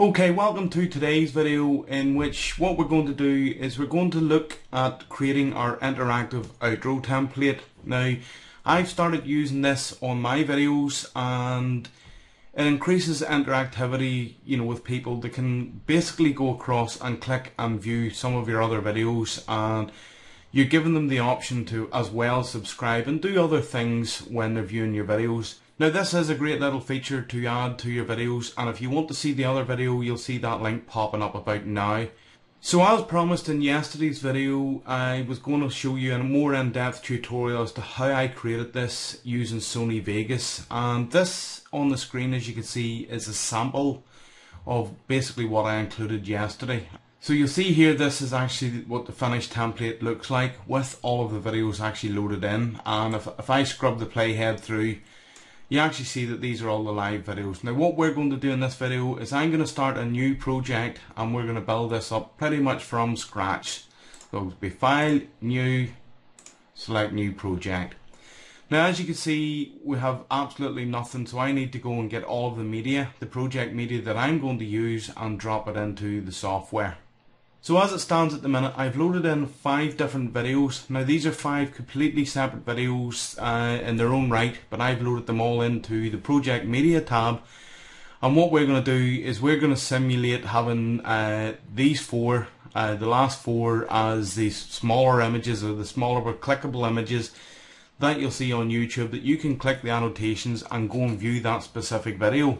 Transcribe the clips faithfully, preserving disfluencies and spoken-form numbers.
Okay, welcome to today's video, in which what we're going to do is we're going to look at creating our interactive outro template. Now, I've started using this on my videos and it increases interactivity, you know, with people that can basically go across and click and view some of your other videos, and you're giving them the option to as well subscribe and do other things when they're viewing your videos. Now, this is a great little feature to add to your videos, and if you want to see the other video, you'll see that link popping up about now. So as promised in yesterday's video, I was going to show you a more in-depth tutorial as to how I created this using Sony Vegas, and this on the screen, as you can see, is a sample of basically what I included yesterday. So you'll see here, this is actually what the finished template looks like with all of the videos actually loaded in, and if, if I scrub the playhead through, you actually see that these are all the live videos. Now what we're going to do in this video is I'm going to start a new project and we're going to build this up pretty much from scratch. So it'll be File, New, select New Project. Now as you can see, we have absolutely nothing, so I need to go and get all of the media, the project media that I'm going to use, and drop it into the software. So as it stands at the minute, I've loaded in five different videos. Now these are five completely separate videos uh, in their own right, but I've loaded them all into the project media tab, and what we're going to do is we're going to simulate having uh, these four, uh, the last four, as these smaller images, or the smaller but clickable images that you'll see on YouTube, that you can click the annotations and go and view that specific video.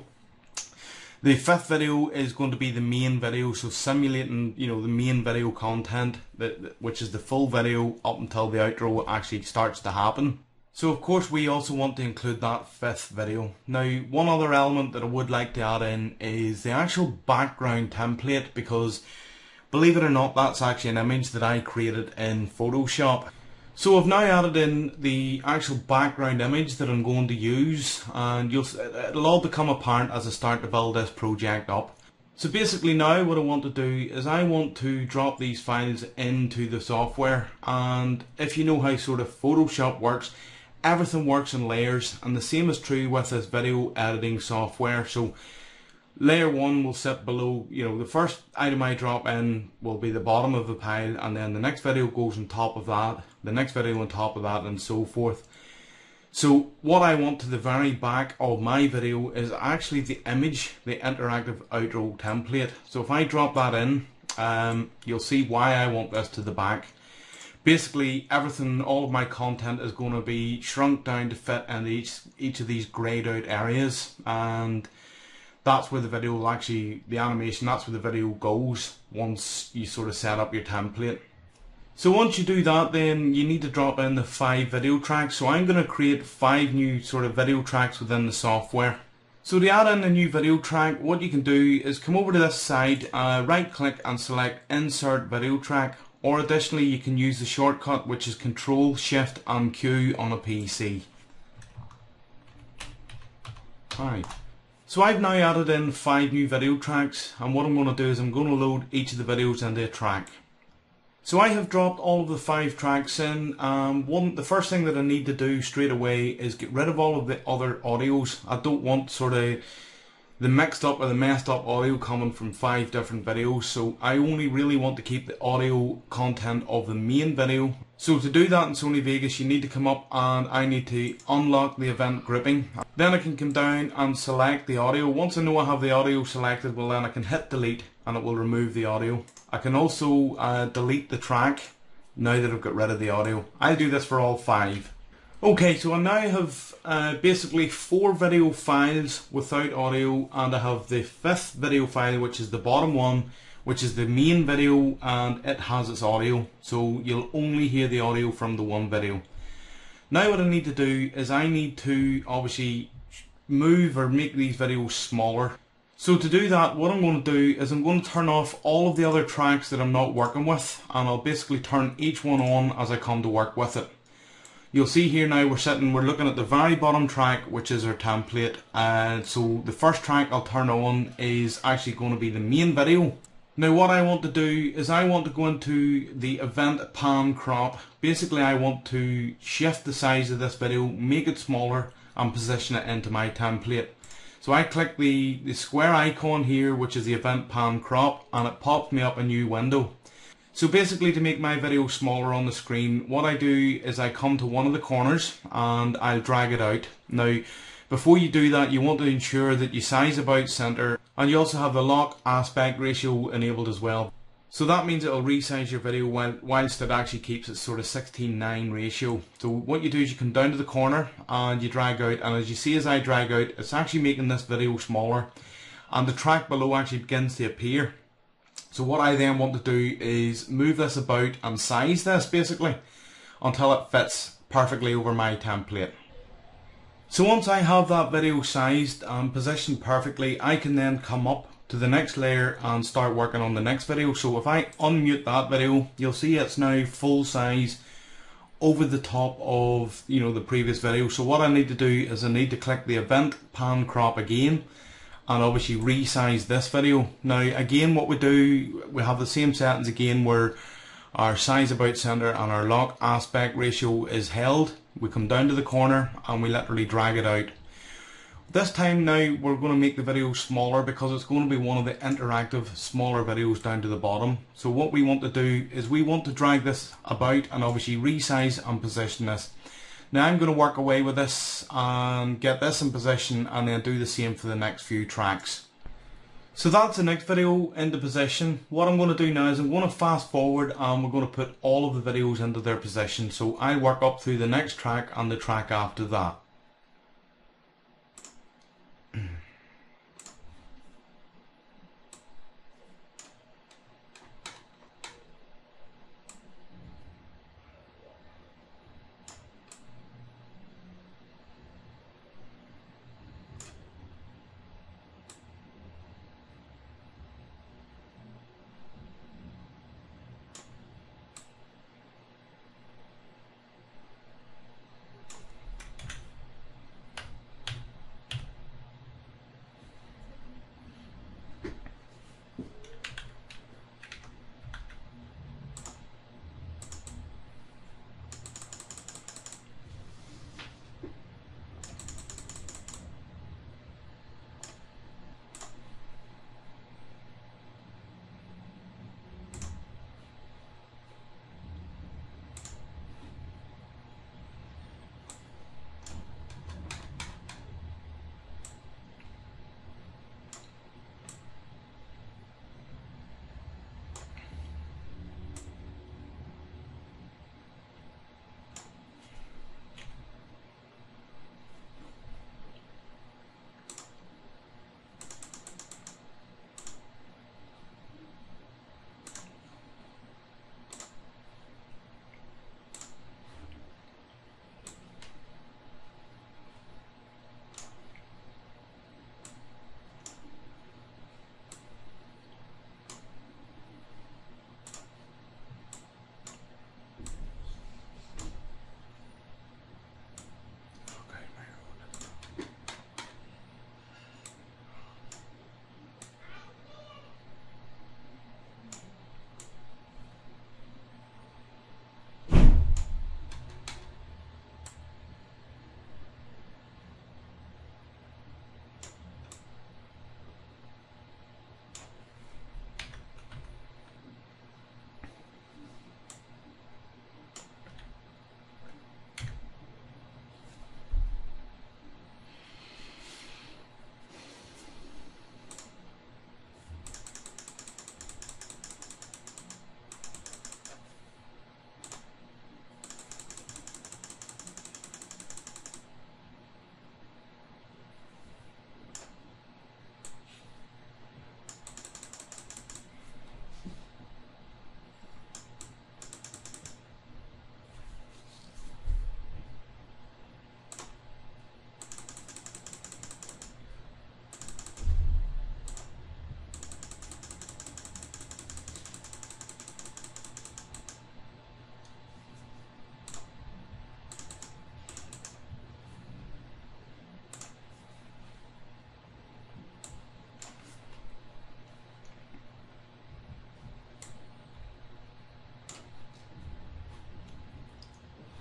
The fifth video is going to be the main video, so simulating, you know, the main video content, that, which is the full video up until the outro actually starts to happen. So of course we also want to include that fifth video. Now one other element that I would like to add in is the actual background template, because believe it or not, that's actually an image that I created in Photoshop. So I've now added in the actual background image that I'm going to use, and you'll, it'll all become apparent as I start to build this project up. So basically now what I want to do is I want to drop these files into the software, and if you know how sort of Photoshop works, everything works in layers, and the same is true with this video editing software. So layer one will sit below, you know, the first item I drop in will be the bottom of the pile, and then the next video goes on top of that, the next video on top of that, and so forth. So what I want to the very back of my video is actually the image, the interactive outro template. So if I drop that in, um, you'll see why I want this to the back. Basically everything, all of my content is going to be shrunk down to fit in each, each of these greyed out areas, and that's where the video will actually, the animation, that's where the video goes once you sort of set up your template. So once you do that, then you need to drop in the five video tracks. So I'm going to create five new sort of video tracks within the software. So to add in a new video track, what you can do is come over to this side, uh, right click and select Insert Video Track, or additionally you can use the shortcut which is Control Shift and Q on a P C. Alright. So I've now added in five new video tracks, and what I'm going to do is I'm going to load each of the videos into a track. So I have dropped all of the five tracks in. Um, one, the first thing that I need to do straight away is get rid of all of the other audios. I don't want sort of the mixed up or the messed up audio coming from five different videos, so I only really want to keep the audio content of the main video. So to do that in Sony Vegas, you need to come up and I need to unlock the event grouping. Then I can come down and select the audio. Once I know I have the audio selected, well then I can hit delete and it will remove the audio. I can also uh, delete the track now that I've got rid of the audio. I'll do this for all five. Okay, so I now have uh, basically four video files without audio, and I have the fifth video file, which is the bottom one, which is the main video, and it has its audio, so you'll only hear the audio from the one video. Now what I need to do is I need to obviously move or make these videos smaller. So to do that, what I'm going to do is I'm going to turn off all of the other tracks that I'm not working with, and I'll basically turn each one on as I come to work with it. You'll see here now we're sitting, we're looking at the very bottom track, which is our template. Uh, so the first track I'll turn on is actually going to be the main video. Now what I want to do is I want to go into the event pan crop. Basically I want to shift the size of this video, make it smaller, and position it into my template. So I click the, the square icon here, which is the event pan crop, and it pops me up a new window. So basically, to make my video smaller on the screen, what I do is I come to one of the corners and I'll drag it out. Now, before you do that, you want to ensure that you size about center, and you also have the lock aspect ratio enabled as well. So that means it'll resize your video while, whilst it actually keeps its sort of sixteen nine ratio. So what you do is you come down to the corner and you drag out, and as you see as I drag out, it's actually making this video smaller, and the track below actually begins to appear. So what I then want to do is move this about and size this basically until it fits perfectly over my template. So once I have that video sized and positioned perfectly, I can then come up to the next layer and start working on the next video. So if I unmute that video, you'll see it's now full size over the top of, you know, the previous video. So what I need to do is I need to click the event pan crop again, and obviously resize this video. Now again, what we do, we have the same settings again where our size about center and our lock aspect ratio is held. We come down to the corner and we literally drag it out. This time now we're going to make the video smaller because it's going to be one of the interactive smaller videos down to the bottom. So what we want to do is we want to drag this about and obviously resize and position this. Now I'm going to work away with this and get this in position, and then do the same for the next few tracks. So that's the next video into position. What I'm going to do now is I'm going to fast forward, and we're going to put all of the videos into their position. So I work up through the next track and the track after that.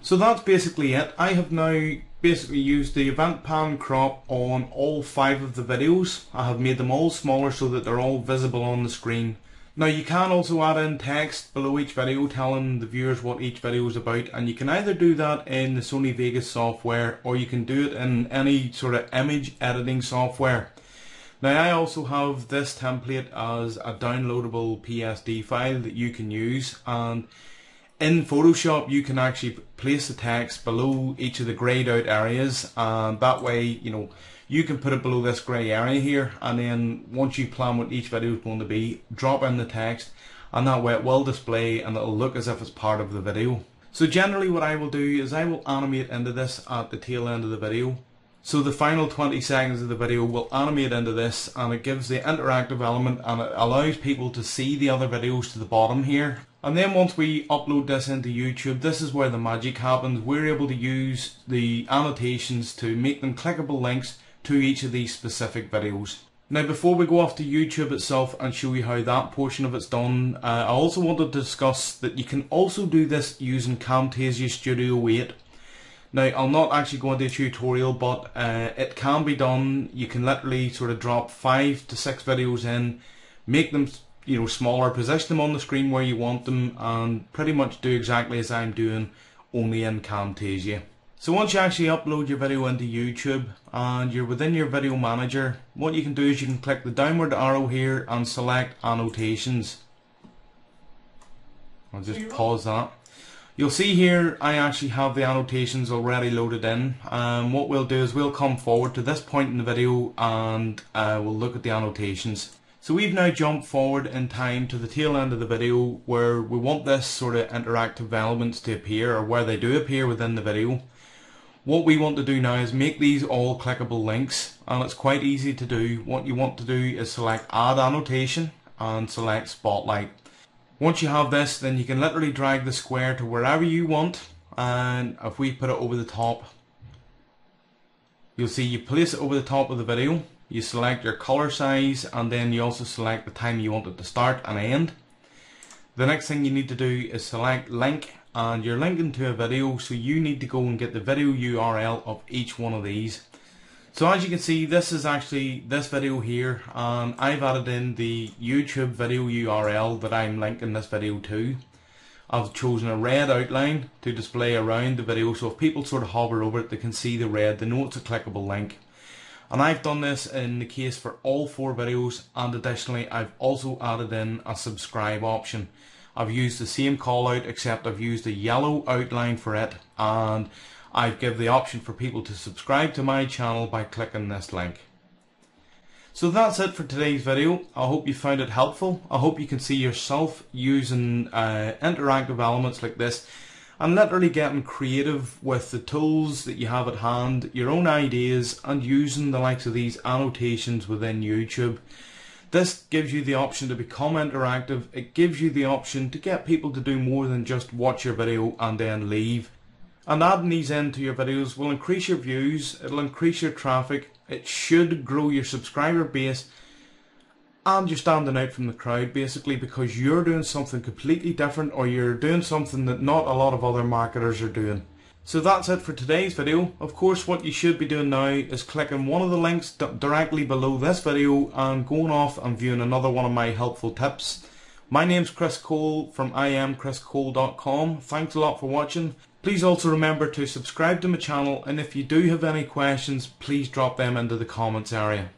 So that's basically it. I have now basically used the event pan crop on all five of the videos. I have made them all smaller so that they're all visible on the screen. Now you can also add in text below each video telling the viewers what each video is about, and you can either do that in the Sony Vegas software or you can do it in any sort of image editing software. Now I also have this template as a downloadable P S D file that you can use, and in Photoshop you can actually place the text below each of the greyed out areas, and that way, you know, you can put it below this grey area here, and then once you plan what each video is going to be, drop in the text, and that way it will display and it'll look as if it's part of the video. So generally what I will do is I will animate into this at the tail end of the video. So the final twenty seconds of the video will animate into this, and it gives the interactive element and it allows people to see the other videos to the bottom here. And then once we upload this into YouTube, this is where the magic happens. We're able to use the annotations to make them clickable links to each of these specific videos. Now before we go off to YouTube itself and show you how that portion of it's done, uh, I also wanted to discuss that you can also do this using Camtasia Studio eight. Now I'll not actually go into a tutorial, but uh, it can be done. You can literally sort of drop five to six videos in, make them, you know, smaller, position them on the screen where you want them, and pretty much do exactly as I'm doing, only in Camtasia. So once you actually upload your video into YouTube and you're within your video manager, what you can do is you can click the downward arrow here and select annotations. I'll just pause that. You'll see here I actually have the annotations already loaded in, and um, what we'll do is we'll come forward to this point in the video and uh, we'll look at the annotations. So we've now jumped forward in time to the tail end of the video where we want this sort of interactive elements to appear, or where they do appear within the video. What we want to do now is make these all clickable links, and it's quite easy to do. What you want to do is select add annotation and select spotlight. Once you have this, then you can literally drag the square to wherever you want, and if we put it over the top, you'll see you place it over the top of the video, you select your color size, and then you also select the time you want it to start and end. The next thing you need to do is select link, and you're linking to a video, so you need to go and get the video U R L of each one of these. So as you can see, this is actually this video here, and I've added in the YouTube video U R L that I'm linking this video to. I've chosen a red outline to display around the video, so if people sort of hover over it, they can see the red, they know it's a clickable link. And I've done this in the case for all four videos, and additionally I've also added in a subscribe option. I've used the same callout, except I've used a yellow outline for it, and I've given the option for people to subscribe to my channel by clicking this link. So that's it for today's video. I hope you found it helpful. I hope you can see yourself using uh, interactive elements like this and literally getting creative with the tools that you have at hand, your own ideas, and using the likes of these annotations within YouTube. This gives you the option to become interactive. It gives you the option to get people to do more than just watch your video and then leave. And adding these into your videos will increase your views, it'll increase your traffic, it should grow your subscriber base, and you're standing out from the crowd basically because you're doing something completely different, or you're doing something that not a lot of other marketers are doing. So that's it for today's video. Of course, what you should be doing now is clicking one of the links directly below this video and going off and viewing another one of my helpful tips. My name's Chris Cole from I M chris cole dot com. Thanks a lot for watching. Please also remember to subscribe to my channel, and if you do have any questions, please drop them into the comments area.